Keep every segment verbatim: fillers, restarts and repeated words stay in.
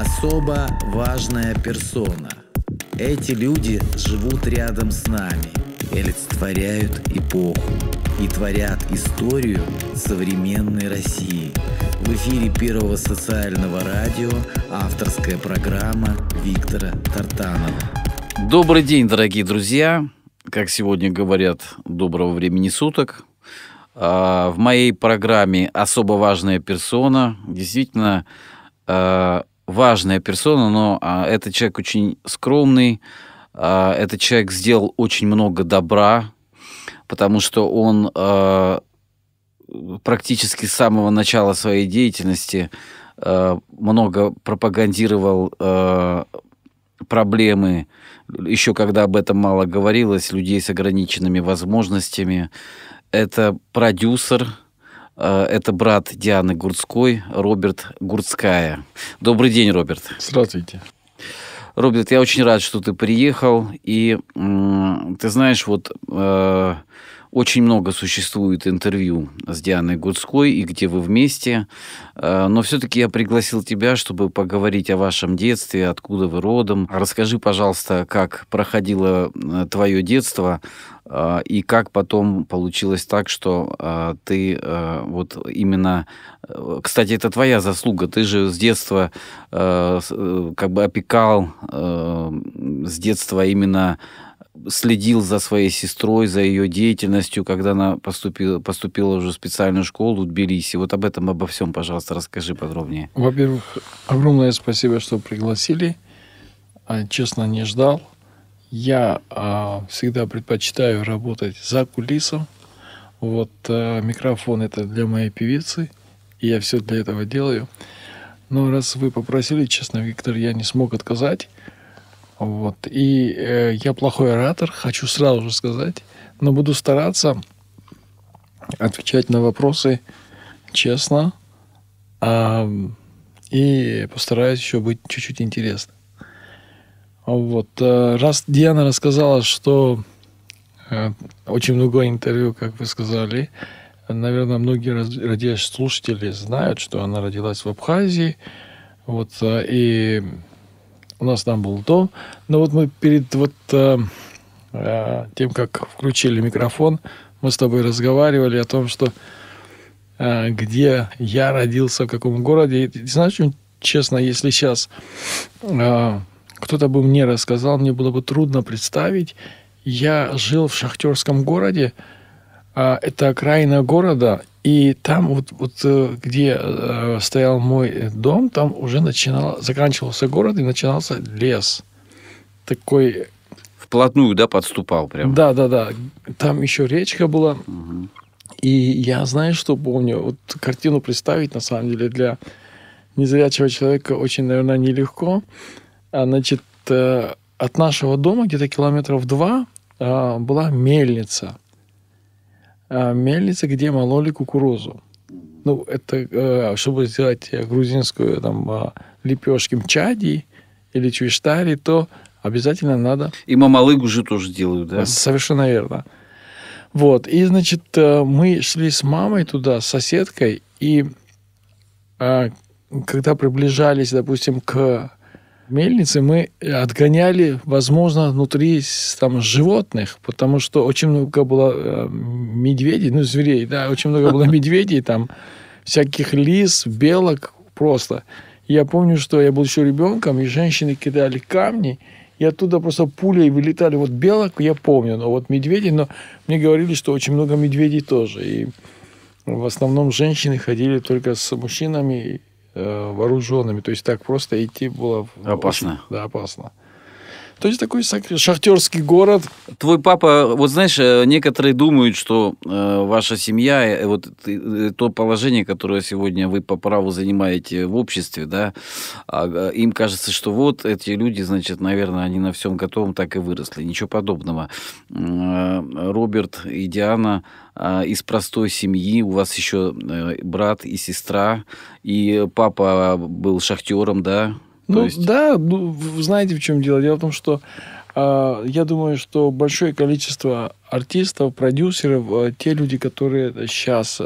Особо важная персона. Эти люди живут рядом с нами, олицетворяют эпоху и творят историю современной России. В эфире Первого социального радио авторская программа Виктора Тартанова. Добрый день, дорогие друзья. Как сегодня говорят, доброго времени суток. В моей программе «Особо важная персона» действительно важная персона, но этот человек очень скромный, этот человек сделал очень много добра, потому что он практически с самого начала своей деятельности много пропагандировал проблемы, еще когда об этом мало говорилось, людей с ограниченными возможностями. Это продюсер, это брат Дианы Гурцкой, Роберт Гурцкая. Добрый день, Роберт. Здравствуйте. Роберт, я очень рад, что ты приехал. И ты знаешь, вот э, очень много существует интервью с Дианой Гурцкой, и где вы вместе. Э, но все-таки я пригласил тебя, чтобы поговорить о вашем детстве, откуда вы родом. Расскажи, пожалуйста, как проходило твое детство, э, и как потом получилось так, что э, ты э, вот именно... Кстати, это твоя заслуга. Ты же с детства э, как бы опекал, э, с детства именно следил за своей сестрой, за ее деятельностью, когда она поступила, поступила уже в специальную школу в Тбилиси. Вот об этом, обо всем, пожалуйста, расскажи подробнее. Во-первых, огромное спасибо, что пригласили. Честно, не ждал. Я а, всегда предпочитаю работать за кулисом. Вот а, микрофон – это для моей певицы. И я все для этого делаю. Но раз вы попросили, честно, Виктор, я не смог отказать. Вот. И э, я плохой оратор, хочу сразу же сказать. Но буду стараться отвечать на вопросы честно. А, и постараюсь еще быть чуть-чуть интересным. Вот. Раз Диана рассказала, что э, очень много интервью, как вы сказали, наверное, многие радиослушатели знают, что она родилась в Абхазии. Вот, и у нас там был дом. Но вот мы перед вот, тем, как включили микрофон, мы с тобой разговаривали о том, что где я родился, в каком городе. И, знаешь, честно, если сейчас кто-то бы мне рассказал, мне было бы трудно представить. Я жил в шахтерском городе. Это окраина города, и там, вот, вот где стоял мой дом, там уже начинал, заканчивался город и начинался лес. Такой... Вплотную, да, подступал прям? Да, да, да. Там еще речка была. Угу. И я, знаешь, что помню? Вот картину представить, на самом деле, для незрячего человека очень, наверное, нелегко. Значит, от нашего дома где-то километров два была мельница. Мельница, где мололи кукурузу. Ну, это чтобы сделать грузинскую там лепешки мчади или чуиштари, то обязательно надо... И мамалыгу же тоже делают, да? Совершенно верно. Вот. И, значит, мы шли с мамой туда, с соседкой, и когда приближались, допустим, к мельнице, мы отгоняли, возможно, внутри там животных, потому что очень много было медведей, ну, зверей, да, очень много было медведей, там, всяких лис, белок просто. Я помню, что я был еще ребенком, и женщины кидали камни, и оттуда просто пулей вылетали. Вот белок я помню, но вот медведей, но мне говорили, что очень много медведей тоже. И в основном женщины ходили только с мужчинами, вооруженными, то есть так просто идти было опасно. Да, опасно. То есть такой шахтерский город. Твой папа, вот знаешь, некоторые думают, что э, ваша семья, вот то положение, которое сегодня вы по праву занимаете в обществе, да, им кажется, что вот эти люди, значит, наверное, они на всем готовом так и выросли. Ничего подобного. Роберт и Диана из простой семьи, у вас еще брат и сестра, и папа был шахтером, да? Ну, есть... да, ну, знаете, в чем дело? Дело в том, что э, я думаю, что большое количество артистов, продюсеров, э, те люди, которые сейчас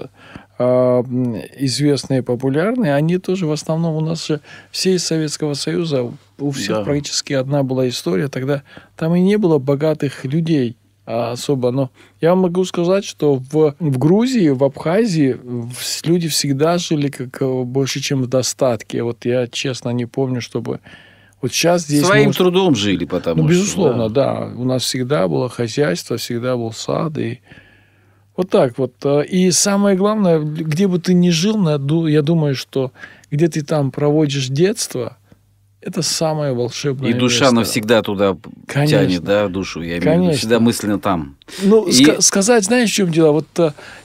известные, популярные, они тоже в основном у нас же все из Советского Союза, у всех да. практически одна была история. Тогда там и не было богатых людей особо. Но я могу сказать, что в, в Грузии, в Абхазии люди всегда жили как больше, чем в достатке. Вот я, честно, не помню, чтобы... Вот сейчас здесь своим может... трудом жили, потому ну, что... Безусловно, да. да. У нас всегда было хозяйство, всегда был сад и... Вот так вот. И самое главное, где бы ты ни жил, я думаю, что где ты там проводишь детство, это самое волшебное место. И душа место. навсегда туда Конечно. тянет, да, душу. Я имею в виду, всегда мысленно там. Ну, и... ск сказать, знаешь, в чем дело? Вот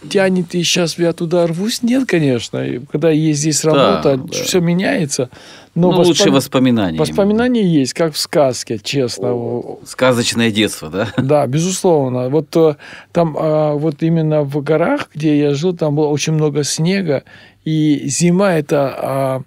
тянет, и сейчас я туда рвусь? Нет, конечно. Когда есть здесь работа, да, все да. меняется. Но ну, воспом... лучшие воспоминания. Воспоминания именно. есть, как в сказке, честно. О, сказочное детство, да? Да, безусловно. Вот там, вот именно в горах, где я жил, там было очень много снега. И зима это...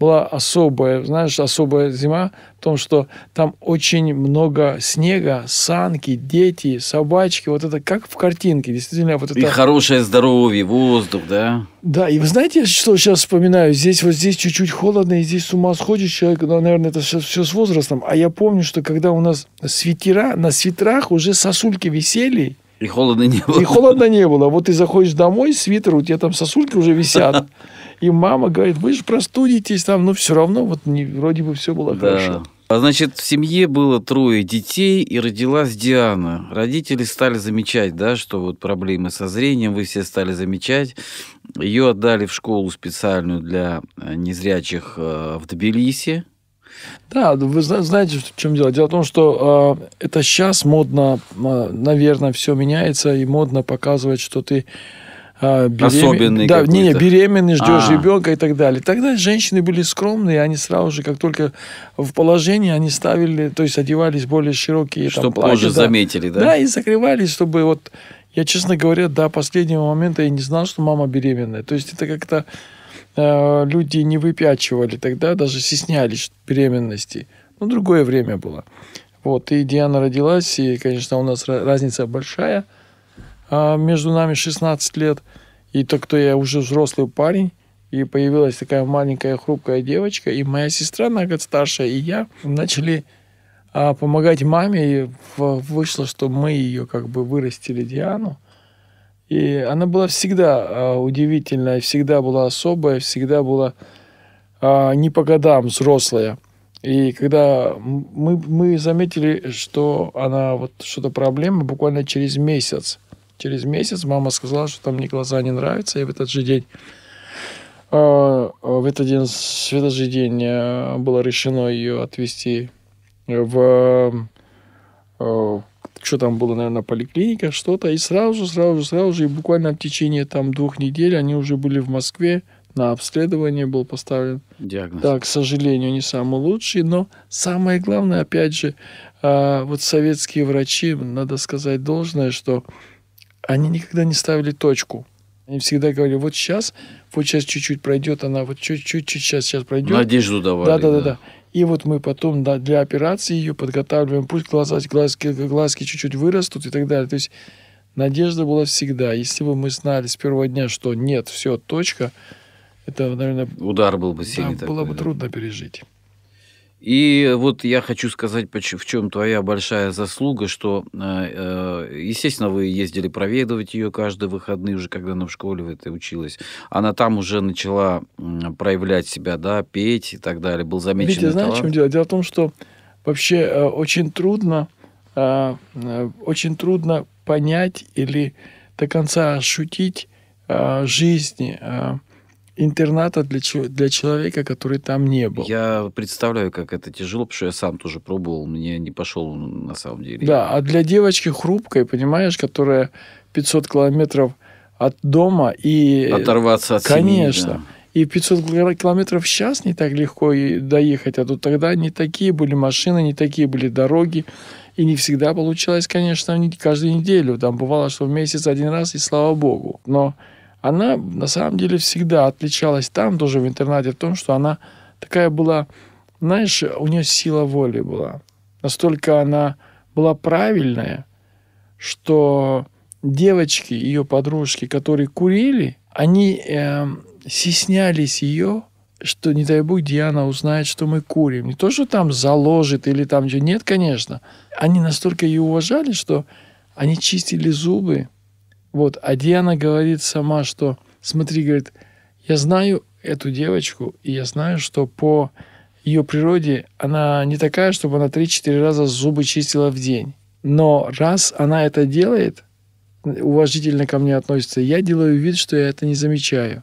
была особая, знаешь, особая зима в том, что там очень много снега, санки, дети, собачки. Вот это как в картинке, действительно. Вот это... И хорошее здоровье, воздух, да? Да, и вы знаете, что сейчас вспоминаю? Здесь вот здесь чуть-чуть холодно, и здесь с ума сходит человек. Но, наверное, это все, все с возрастом. А я помню, что когда у нас свитера, на свитерах уже сосульки висели. И холодно не было. И холодно не было. Вот ты заходишь домой, свитер, у тебя там сосульки уже висят. И мама говорит, вы же простудитесь там, но все равно вот не, вроде бы все было да. хорошо. А значит, в семье было трое детей, и родилась Диана. Родители стали замечать, да, что вот проблемы со зрением, вы все стали замечать. Ее отдали в школу специальную для незрячих э, в Тбилиси. Да, вы знаете, в чем дело? Дело в том, что э, это сейчас модно, э, наверное, все меняется, и модно показывать, что ты... Берем... Особенный да, не, не, беременный, ждешь а. ребенка и так далее. Тогда женщины были скромные, они сразу же, как только в положении, они ставили, то есть одевались более широкие. Чтобы позже да. заметили, да? Да, и закрывались, чтобы вот... Я, честно говоря, до последнего момента я не знал, что мама беременная. То есть это как-то э, люди не выпячивали тогда, даже стеснялись беременности. Но другое время было. Вот, и Диана родилась, и, конечно, у нас разница большая. Между нами шестнадцать лет, и то, кто я уже взрослый парень, и появилась такая маленькая хрупкая девочка, и моя сестра, она как старшая, и я начали а, помогать маме, и вышло, что мы ее как бы вырастили, Диану, и она была всегда а, удивительная, всегда была особая, всегда была а, не по годам взрослая. И когда мы, мы заметили, что она вот что-то проблема, буквально через месяц, Через месяц мама сказала, что там мне глаза не нравятся, и в этот же день, э, в этот день, в этот же день э, было решено ее отвезти в, э, что там было, наверное, поликлиника, что-то, и сразу же, сразу же, сразу же, и буквально в течение там двух недель они уже были в Москве, на обследование был поставлен диагноз. Да, к сожалению, не самый лучший, но самое главное, опять же, э, вот советские врачи, надо сказать должное, что они никогда не ставили точку. Они всегда говорили, вот сейчас, вот сейчас чуть-чуть пройдет она, вот чуть-чуть сейчас, сейчас пройдет. Надежду давали. Да, да, да, да. И вот мы потом да, для операции ее подготавливаем, пусть глаза, глазки, глазки чуть-чуть вырастут и так далее. То есть надежда была всегда. Если бы мы знали с первого дня, что нет, все, точка, это, наверное, удар был бы сильный. Да, было бы трудно пережить. И вот я хочу сказать, в чем твоя большая заслуга, что, естественно, вы ездили проведывать ее каждые выходные, уже когда она в школе в этой училась. Она там уже начала проявлять себя, да, петь и так далее. Был замечен талант. Видите, знаешь, в чем дело? Дело в том, что вообще очень трудно, очень трудно понять или до конца ощутить жизнь интерната для, для человека, который там не был. Я представляю, как это тяжело, потому что я сам тоже пробовал, мне не пошел на самом деле. Да, а для девочки хрупкой, понимаешь, которая пятьсот километров от дома и... Оторваться от Конечно. семьи, да. И пятьсот километров сейчас не так легко и доехать, а тут тогда не такие были машины, не такие были дороги, и не всегда получалось, конечно, каждую неделю. Там бывало, что в месяц один раз, и слава богу. Но она, на самом деле, всегда отличалась там, тоже в интернате, в том, что она такая была, знаешь, у нее сила воли была. Настолько она была правильная, что девочки, ее подружки, которые курили, они э, стеснялись ее, что, не дай бог, Диана узнает, что мы курим. Не то, что там заложит или там ничего. Нет, конечно. Они настолько ее уважали, что они чистили зубы. Вот. А Диана говорит сама, что, смотри, говорит, я знаю эту девочку, и я знаю, что по ее природе она не такая, чтобы она три-четыре раза зубы чистила в день. Но раз она это делает, уважительно ко мне относится, я делаю вид, что я это не замечаю.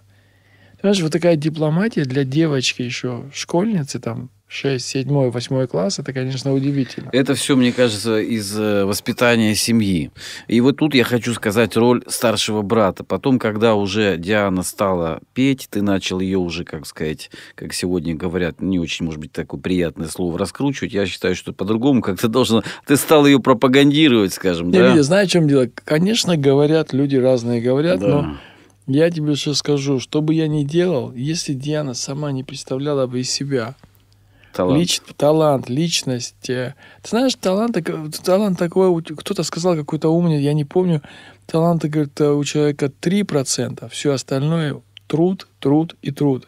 Понимаешь, вот такая дипломатия для девочки еще, школьницы, там, шестой, седьмой, восьмой класс, это, конечно, удивительно. Это все, мне кажется, из воспитания семьи. И вот тут я хочу сказать роль старшего брата. Потом, когда уже Диана стала петь, ты начал ее уже, как сказать, как сегодня говорят, не очень, может быть, такое приятное слово раскручивать. Я считаю, что по-другому как-то должно... Ты стал ее пропагандировать, скажем, я, да? Видя, знаешь, в чем дело? Конечно, говорят, люди разные говорят, да. Но... Я тебе сейчас скажу, что бы я ни делал, если Диана сама не представляла бы из себя... Талант. Лич, талант, личность. Ты знаешь, талант, талант такой, кто-то сказал какой-то умный, я не помню, талант, говорит, у человека три процента, все остальное труд, труд и труд.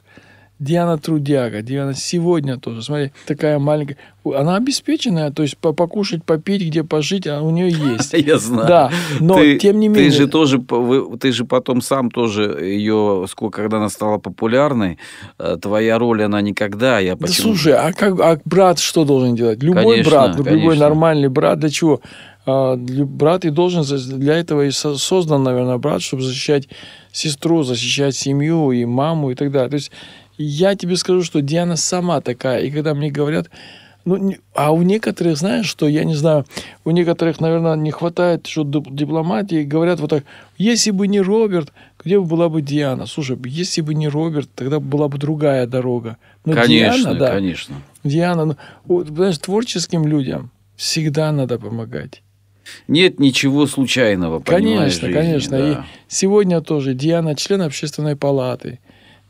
Диана трудяга, Диана сегодня тоже, смотри, такая маленькая, она обеспеченная, то есть покушать, попить, где пожить, у нее есть. Я знаю. Да, но ты, тем не менее. Ты же тоже, ты же потом сам тоже ее, сколько, когда она стала популярной, твоя роль, она никогда, я почему... Да слушай, а, как, а брат что должен делать? Любой конечно, брат, конечно. Любой нормальный брат, для чего? Брат и должен, для этого и создан, наверное, брат, чтобы защищать сестру, защищать семью и маму и так далее. То есть я тебе скажу, что Диана сама такая. И когда мне говорят... Ну, а у некоторых, знаешь, что, я не знаю, у некоторых, наверное, не хватает что дипломатии. Говорят вот так, если бы не Роберт, где бы была бы Диана? Слушай, если бы не Роберт, тогда была бы другая дорога. Но конечно, Диана, да, конечно. Диана, ну, вот, знаешь, творческим людям всегда надо помогать. Нет ничего случайного, понимаешь, конечно, конечно. Да. И сегодня тоже Диана член общественной палаты.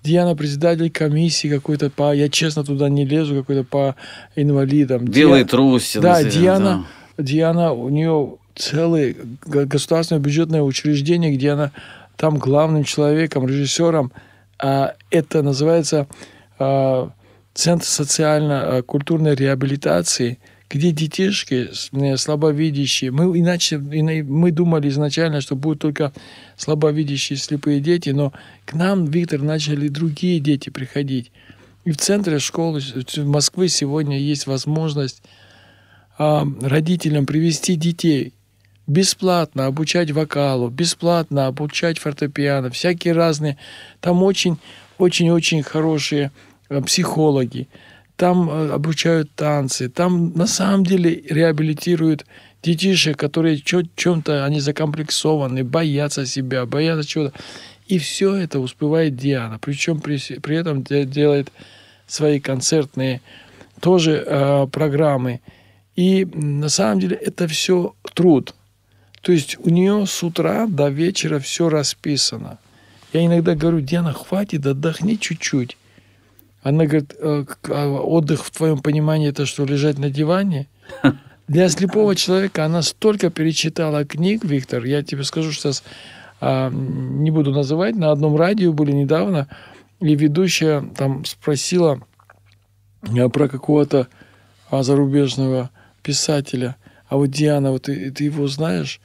Диана председатель комиссии какой-то по... Я, честно, туда не лезу, какой-то по инвалидам. Белые Ди... трусы. Да, Диана, да. Диана, у нее целое государственное бюджетное учреждение, где она там главным человеком, режиссером. Это называется Центр социально-культурной реабилитации, где детишки слабовидящие. Мы, иначе, мы думали изначально, что будут только слабовидящие, слепые дети, но к нам, Виктор, начали другие дети приходить. И в центре школы Москвы сегодня есть возможность э, родителям привести детей, бесплатно обучать вокалу, бесплатно обучать фортепиано, всякие разные. Там очень-очень-очень хорошие э, психологи. Там обучают танцы, там на самом деле реабилитируют детишек, которые чем-то, они закомплексованы, боятся себя, боятся чего-то. И все это успевает Диана. Причем при, при этом делает свои концертные тоже э, программы. И на самом деле это все труд. То есть у нее с утра до вечера все расписано. Я иногда говорю, Диана, хватит, отдохни чуть-чуть. Она говорит, отдых в твоем понимании это что, лежать на диване? Для слепого человека она столько перечитала книг, Виктор, я тебе скажу, что сейчас а, не буду называть, на одном радио были недавно, и ведущая там спросила про какого-то зарубежного писателя. А вот Диана, вот ты, ты его знаешь?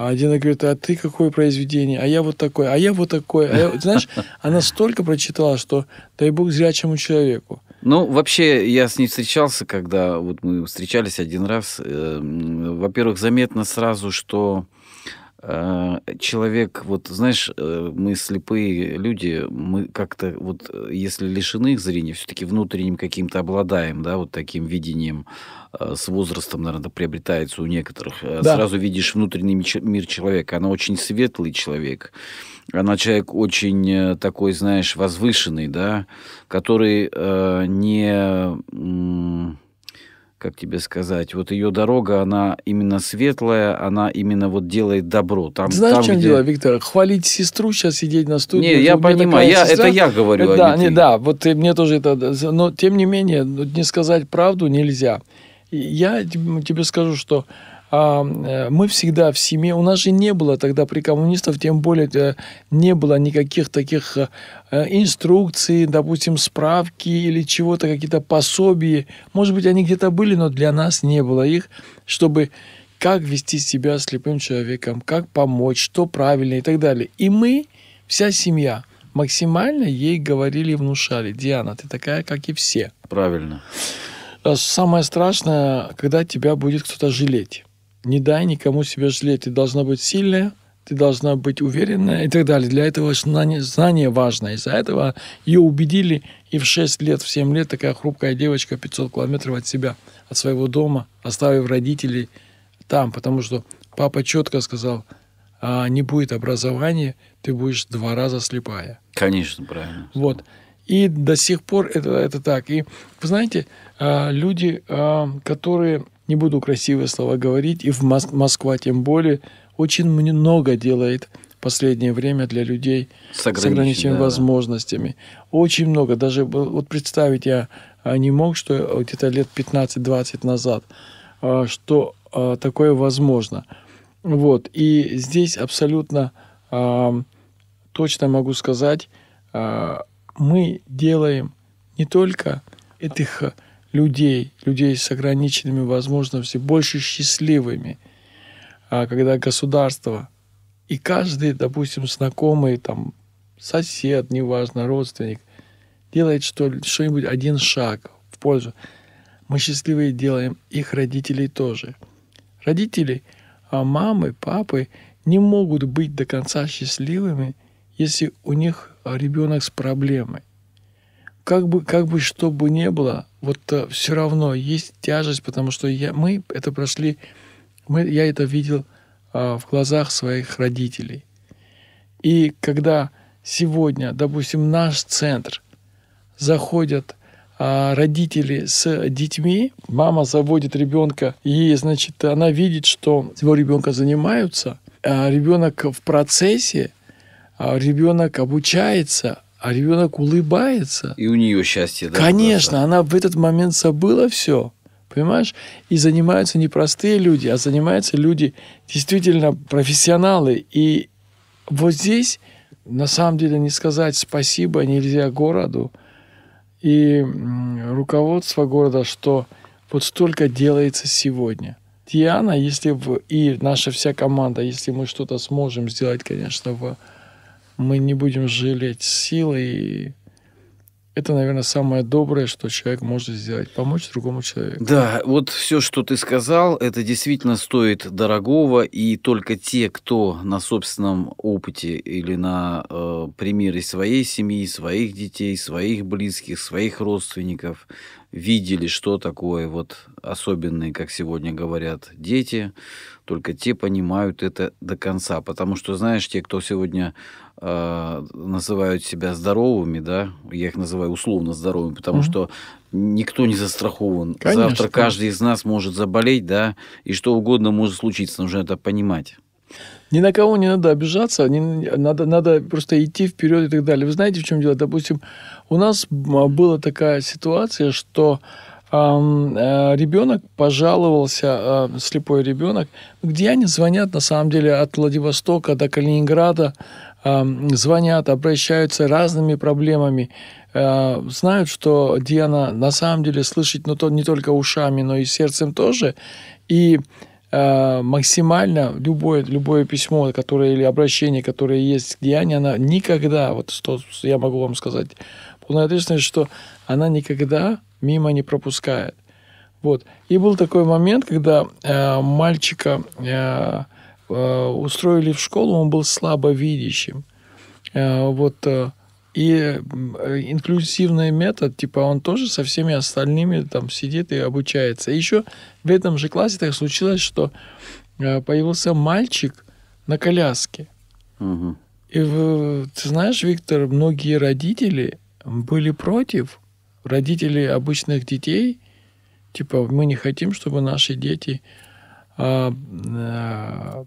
А Диана говорит, а ты какое произведение? А я вот такой, а я вот такой. А я... Знаешь, она столько прочитала, что дай бог зрячему человеку. Ну, вообще, я с ней встречался, когда вот мы встречались один раз. Во-первых, заметно сразу, что человек, вот, знаешь, мы слепые люди, мы как-то вот, если лишены их зрения, все-таки внутренним каким-то обладаем, да, вот таким видением с возрастом, наверное, приобретается у некоторых. Да. Сразу видишь внутренний мир человека. Она очень светлый человек. Она человек очень такой, знаешь, возвышенный, да, который э, не... Как тебе сказать, вот ее дорога, она именно светлая, она именно вот делает добро. Там, знаешь, там, в чем где... дело, Виктор? Хвалить сестру, сейчас сидеть на студии. Не, я понимаю, я, сестра... это я говорю. Да, а не, не да, вот и мне тоже это... Но, тем не менее, не сказать правду нельзя. Я тебе скажу, что мы всегда в семье, у нас же не было тогда при коммунистах, тем более не было никаких таких инструкций, допустим, справки или чего-то, какие-то пособия. Может быть, они где-то были, но для нас не было их, чтобы как вести себя слепым человеком, как помочь, что правильно и так далее. И мы, вся семья, максимально ей говорили и внушали: Диана, ты такая, как и все. Правильно. Самое страшное, когда тебя будет кто-то жалеть. Не дай никому себя жалеть. Ты должна быть сильная, ты должна быть уверенная и так далее. Для этого знание, знание важно. Из-за этого ее убедили, и в шесть лет, в семь лет такая хрупкая девочка пятьсот километров от себя, от своего дома, оставив родителей там, потому что папа четко сказал: а не будет образования, ты будешь два раза слепая. Конечно, правильно. Вот. И до сих пор это, это так. И вы знаете, люди, которые, не буду красивые слова говорить, и в Москве тем более, очень много делает в последнее время для людей с ограниченными, с ограниченными да, возможностями. Очень много. Даже вот представить я не мог, что где-то лет пятнадцать-двадцать назад, что такое возможно. Вот. И здесь абсолютно э, точно могу сказать, э, мы делаем не только этих людей, людей с ограниченными возможностями, больше счастливыми, э, когда государство и каждый, допустим, знакомый, там, сосед, неважно, родственник, делает что, что-нибудь, один шаг в пользу. Мы счастливые делаем их родителей тоже. Родители, а мамы, папы не могут быть до конца счастливыми, если у них ребенок с проблемой. Как бы, как бы что бы ни было, вот все равно есть тяжесть, потому что я, мы это прошли, мы, я это видел а, в глазах своих родителей. И когда сегодня, допустим, наш центр заходят родители с детьми, мама заводит ребенка, и, значит, она видит, что его ребенка занимаются, а ребенок в процессе, а ребенок обучается, а ребенок улыбается. И у нее счастье, да? Конечно, она в этот момент забыла все, понимаешь? И занимаются не простые люди, а занимаются люди действительно профессионалы. И вот здесь, на самом деле, не сказать спасибо нельзя городу и руководство города, что вот столько делается сегодня. Диана, если в, и наша вся команда, если мы что-то сможем сделать, конечно, в, мы не будем жалеть силы. И это, наверное, самое доброе, что человек может сделать, помочь другому человеку. Да, вот все, что ты сказал, это действительно стоит дорогого, и только те, кто на собственном опыте или на э, примере своей семьи, своих детей, своих близких, своих родственников видели, что такое вот особенные, как сегодня говорят, дети, только те понимают это до конца. Потому что, знаешь, те, кто сегодня э, называют себя здоровыми, да, я их называю условно здоровыми, потому [S2] Mm-hmm. [S1] Что никто не застрахован. [S2] Конечно. [S1] Завтра каждый из нас может заболеть, да, и что угодно может случиться, нужно это понимать. Ни на кого не надо обижаться, не, надо, надо просто идти вперед и так далее. Вы знаете, в чем дело? Допустим, у нас была такая ситуация, что э, э, ребенок пожаловался, э, слепой ребенок, где они звонят, на самом деле, от Владивостока до Калининграда, э, звонят, обращаются разными проблемами, э, знают, что Диана на самом деле слышит, но то, не только ушами, но и сердцем тоже, и максимально любое, любое письмо, которое, или обращение, которое есть к Диане, она никогда, вот что я могу вам сказать, полная ответственность, что она никогда мимо не пропускает. Вот. И был такой момент, когда э, мальчика э, э, устроили в школу, он был слабовидящим. Э, вот, э, и инклюзивный метод, типа он тоже со всеми остальными там сидит и обучается. Еще в этом же классе так случилось, что появился мальчик на коляске. Угу. И ты знаешь, Виктор, многие родители были против, родители обычных детей, типа мы не хотим, чтобы наши дети а, а,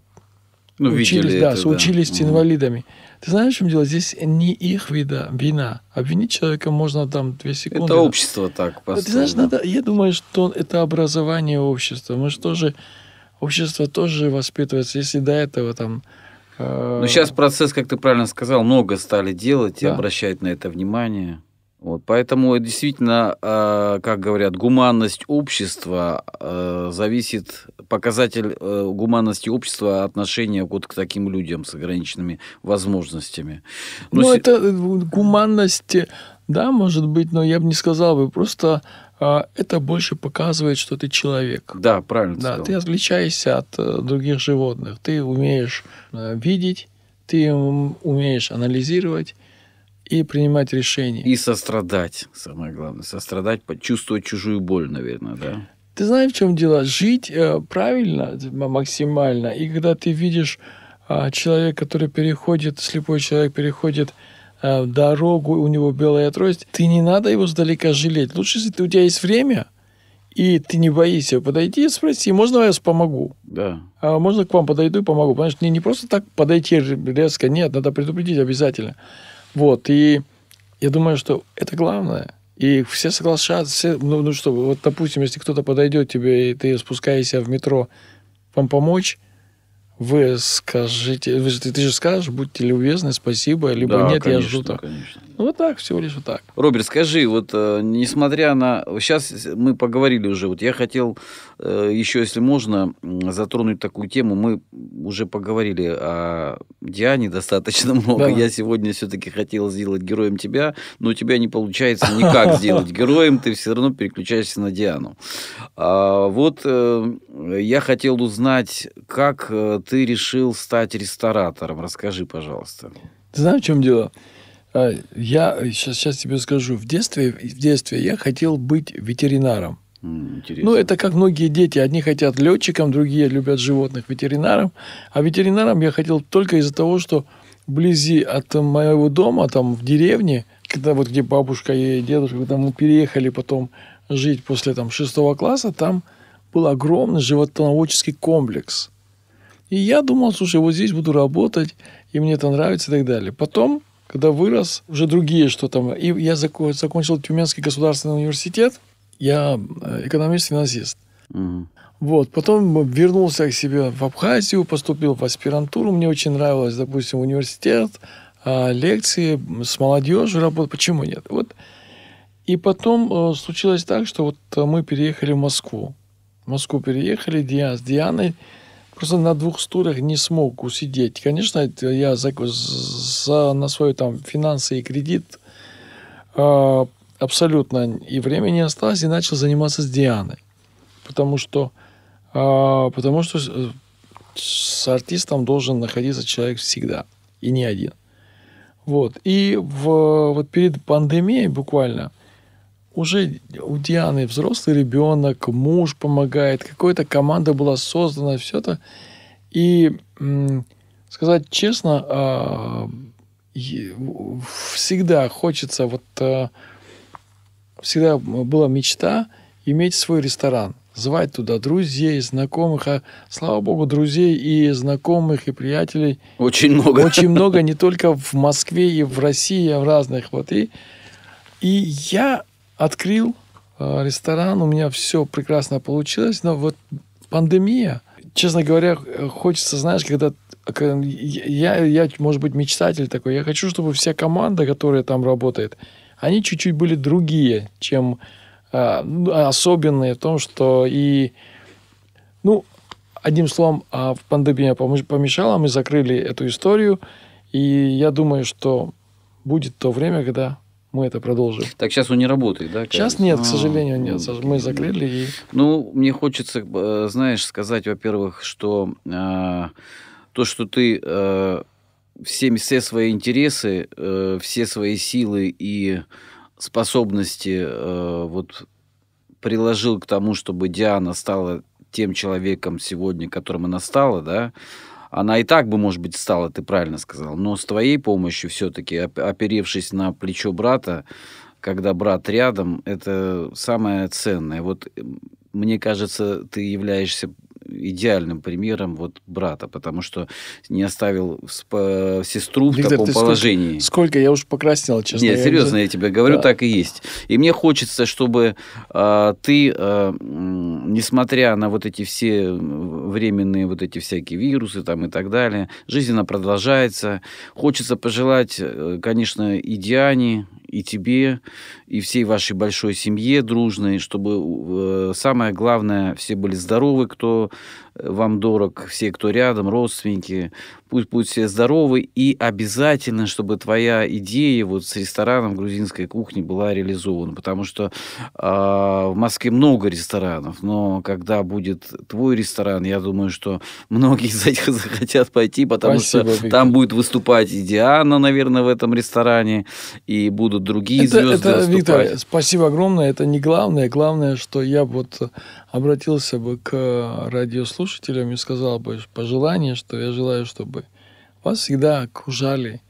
ну, учились, да, это, да. учились с инвалидами. Ты знаешь, в чем дело? Здесь не их вида, вина. Обвинить человека можно там две секунды. Это общество так поставило. Ты знаешь, надо, я думаю, что это образование общества. Мы же тоже общество тоже воспитывается, если до этого там... Э... Ну, сейчас процесс, как ты правильно сказал, много стали делать да. и обращать на это внимание. Вот, поэтому действительно, э, как говорят, гуманность общества э, зависит, показатель э, гуманности общества отношения вот к таким людям с ограниченными возможностями. Но ну, с... это гуманность, да, может быть, но я бы не сказал бы, просто э, это больше показывает, что ты человек. Да, правильно да, сказал. Ты отличаешься от э, других животных, ты умеешь э, видеть, ты умеешь анализировать. И принимать решения. И сострадать, самое главное. Сострадать, почувствовать чужую боль, наверное, да? Ты знаешь, в чем дело? Жить э, правильно, максимально. И когда ты видишь э, человека, который переходит, слепой человек переходит э, дорогу, у него белая трость, ты не надо его сдалека жалеть. Лучше, если ты, у тебя есть время, и ты не боишься, подойди и спроси, можно я вас помогу? Да. А можно к вам подойду и помогу? Потому что не, не просто так подойти резко, нет, надо предупредить обязательно. Вот, и я думаю, что это главное. И все соглашаются, все, ну, ну что, вот, допустим, если кто-то подойдет тебе, и ты спускаешься в метро, вам помочь, вы скажите, вы, ты, ты же скажешь, будьте любезны, спасибо, либо да, нет, конечно, я жду так. Конечно. Ну, вот так, всего лишь вот так. Роберт, скажи, вот э, несмотря на... Сейчас мы поговорили уже, вот я хотел э, еще, если можно, затронуть такую тему. Мы уже поговорили о Диане достаточно много. Да. Я сегодня все-таки хотел сделать героем тебя, но у тебя не получается никак сделать героем, ты все равно переключаешься на Диану. Вот я хотел узнать, как ты решил стать ресторатором. Расскажи, пожалуйста. Ты знаешь, в чем дело? Я сейчас, сейчас тебе скажу. В детстве, в детстве я хотел быть ветеринаром. Интересно. Ну, это как многие дети. Одни хотят летчиком, другие любят животных ветеринаром. А ветеринаром я хотел только из-за того, что вблизи от моего дома, там в деревне, когда вот где бабушка и дедушка, когда мы переехали потом жить после там, шестого класса, там был огромный животноводческий комплекс. И я думал, слушай, вот здесь буду работать, и мне это нравится и так далее. Потом, когда вырос, уже другие что там. И я закончил Тюменский государственный университет. Я экономист-финансист. Угу. Вот. Потом вернулся к себе в Абхазию, поступил в аспирантуру. Мне очень нравилось, допустим, университет, лекции, с молодежью работать. Почему нет? Вот. И потом случилось так, что вот мы переехали в Москву. В Москву переехали с Дианой. Просто на двух стульях не смог усидеть. Конечно, я за, за, на свои там, финансы и кредит э, абсолютно и времени не осталось, и начал заниматься с Дианой. Потому что, э, потому что с артистом должен находиться человек всегда, и не один. Вот. И в, вот перед пандемией буквально уже у Дианы взрослый ребенок, муж помогает, какая-то команда была создана, все это. И сказать честно, всегда хочется, вот всегда была мечта иметь свой ресторан, звать туда друзей, знакомых. А, слава богу, друзей и знакомых, и приятелей очень много. Очень много, не только в Москве, и в России, и в разных. Вот. И, и я открыл э, ресторан, у меня все прекрасно получилось, но вот пандемия, честно говоря, хочется, знаешь, когда, когда я, я, может быть, мечтатель такой, я хочу, чтобы вся команда, которая там работает, они чуть-чуть были другие, чем э, особенные в том, что и, ну, одним словом, э, пандемия помешала, мы закрыли эту историю, и я думаю, что будет то время, когда мы это продолжим. Так сейчас он не работает, да? Кажется? Сейчас нет, а, к сожалению, нет. Мы закрыли. И... Ну, мне хочется, знаешь, сказать, во-первых, что э, то, что ты э, все, все свои интересы, э, все свои силы и способности э, вот, приложил к тому, чтобы Диана стала тем человеком сегодня, которым она стала, да? Она и так бы, может быть, стала, ты правильно сказал, но с твоей помощью все-таки, оперевшись на плечо брата, когда брат рядом, это самое ценное. Вот, мне кажется, ты являешься идеальным примером вот брата, потому что не оставил сестру в Виктор, таком положении. Сколько, сколько? Я уж покраснел, честно. Нет, я серьезно, уже... я тебе говорю, да. Так и есть. И мне хочется, чтобы э, ты э, несмотря на вот эти все временные вот эти всякие вирусы там и так далее, жизнь она продолжается. Хочется пожелать, конечно, и Диане, и тебе, и всей вашей большой семье дружной, чтобы самое главное, все были здоровы, кто вам дорог, все, кто рядом, родственники, пусть будут все здоровы, и обязательно, чтобы твоя идея вот с рестораном грузинской кухни была реализована, потому что э, в Москве много ресторанов, но когда будет твой ресторан, я думаю, что многие из этих захотят пойти, потому Спасибо, что Виктор. Там будет выступать и Диана, наверное, в этом ресторане, и будут другие это, звезды это, Виктор, спасибо огромное. Это не главное. Главное, что я вот обратился бы к радиослушателям и сказал бы пожелание, что я желаю, чтобы вас всегда окружали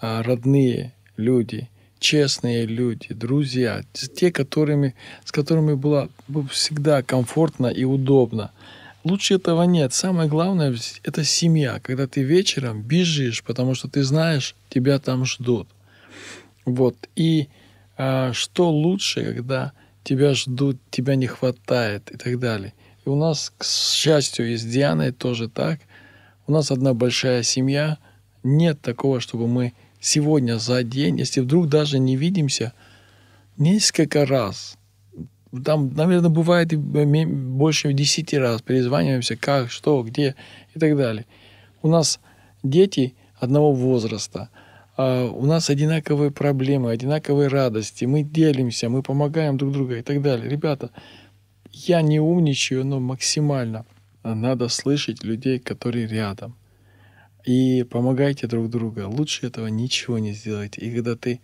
родные люди, честные люди, друзья, те, которыми, с которыми было всегда комфортно и удобно. Лучше этого нет. Самое главное – это семья. Когда ты вечером бежишь, потому что ты знаешь, тебя там ждут. Вот. И а, что лучше, когда тебя ждут, тебя не хватает и так далее. И у нас, к счастью, и с Дианой тоже так. У нас одна большая семья. Нет такого, чтобы мы сегодня за день, если вдруг даже не видимся, несколько раз, там, наверное, бывает и больше десяти раз, перезваниваемся, как, что, где и так далее. У нас дети одного возраста. У нас одинаковые проблемы, одинаковые радости. Мы делимся, мы помогаем друг другу и так далее. Ребята, я не умничаю, но максимально надо слышать людей, которые рядом. И помогайте друг другу. Лучше этого ничего не сделайте. И когда ты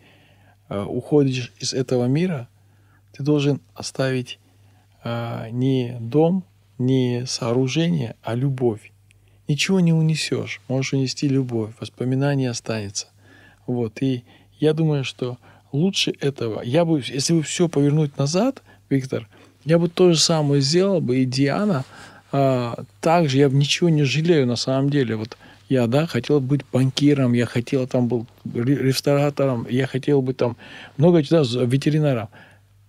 уходишь из этого мира, ты должен оставить не дом, не сооружение, а любовь. Ничего не унесешь. Можешь унести любовь. Воспоминания останется. Вот, и я думаю, что лучше этого. Я бы, если бы все повернуть назад, Виктор, я бы то же самое сделал бы, и Диана а, также, я бы ничего не жалею на самом деле. Вот я, да, хотел быть банкиром, я хотел там был ресторатором, я хотел бы там много чего, ветеринаром.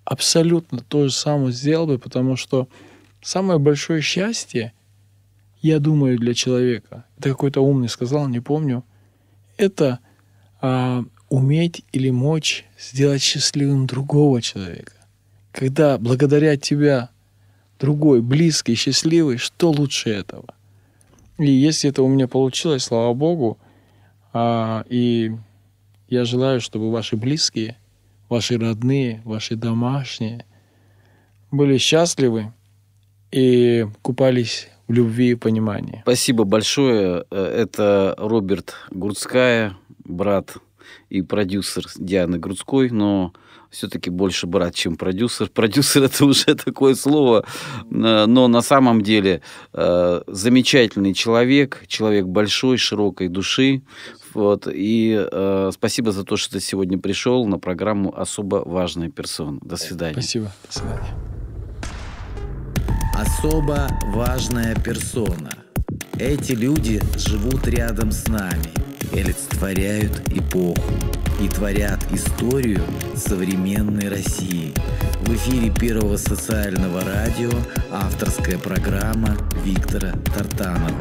Абсолютно то же самое сделал бы, потому что самое большое счастье, я думаю, для человека, это какой-то умный сказал, не помню, это А, уметь или мочь сделать счастливым другого человека. Когда благодаря тебя другой, близкий, счастливый, что лучше этого? И если это у меня получилось, слава Богу, а, и я желаю, чтобы ваши близкие, ваши родные, ваши домашние были счастливы и купались в любви и понимании. Спасибо большое. Это Роберт Гурцкая, брат и продюсер Дианы Гурцкой, но все-таки больше брат, чем продюсер. Продюсер — это уже такое слово, но на самом деле замечательный человек, человек большой, широкой души. Вот. И спасибо за то, что ты сегодня пришел на программу «Особо важная персона». До свидания. Спасибо. До свидания. Особо важная персона. Эти люди живут рядом с нами, олицетворяют эпоху и творят историю современной России. В эфире Первого социального радио авторская программа Виктора Тартанова.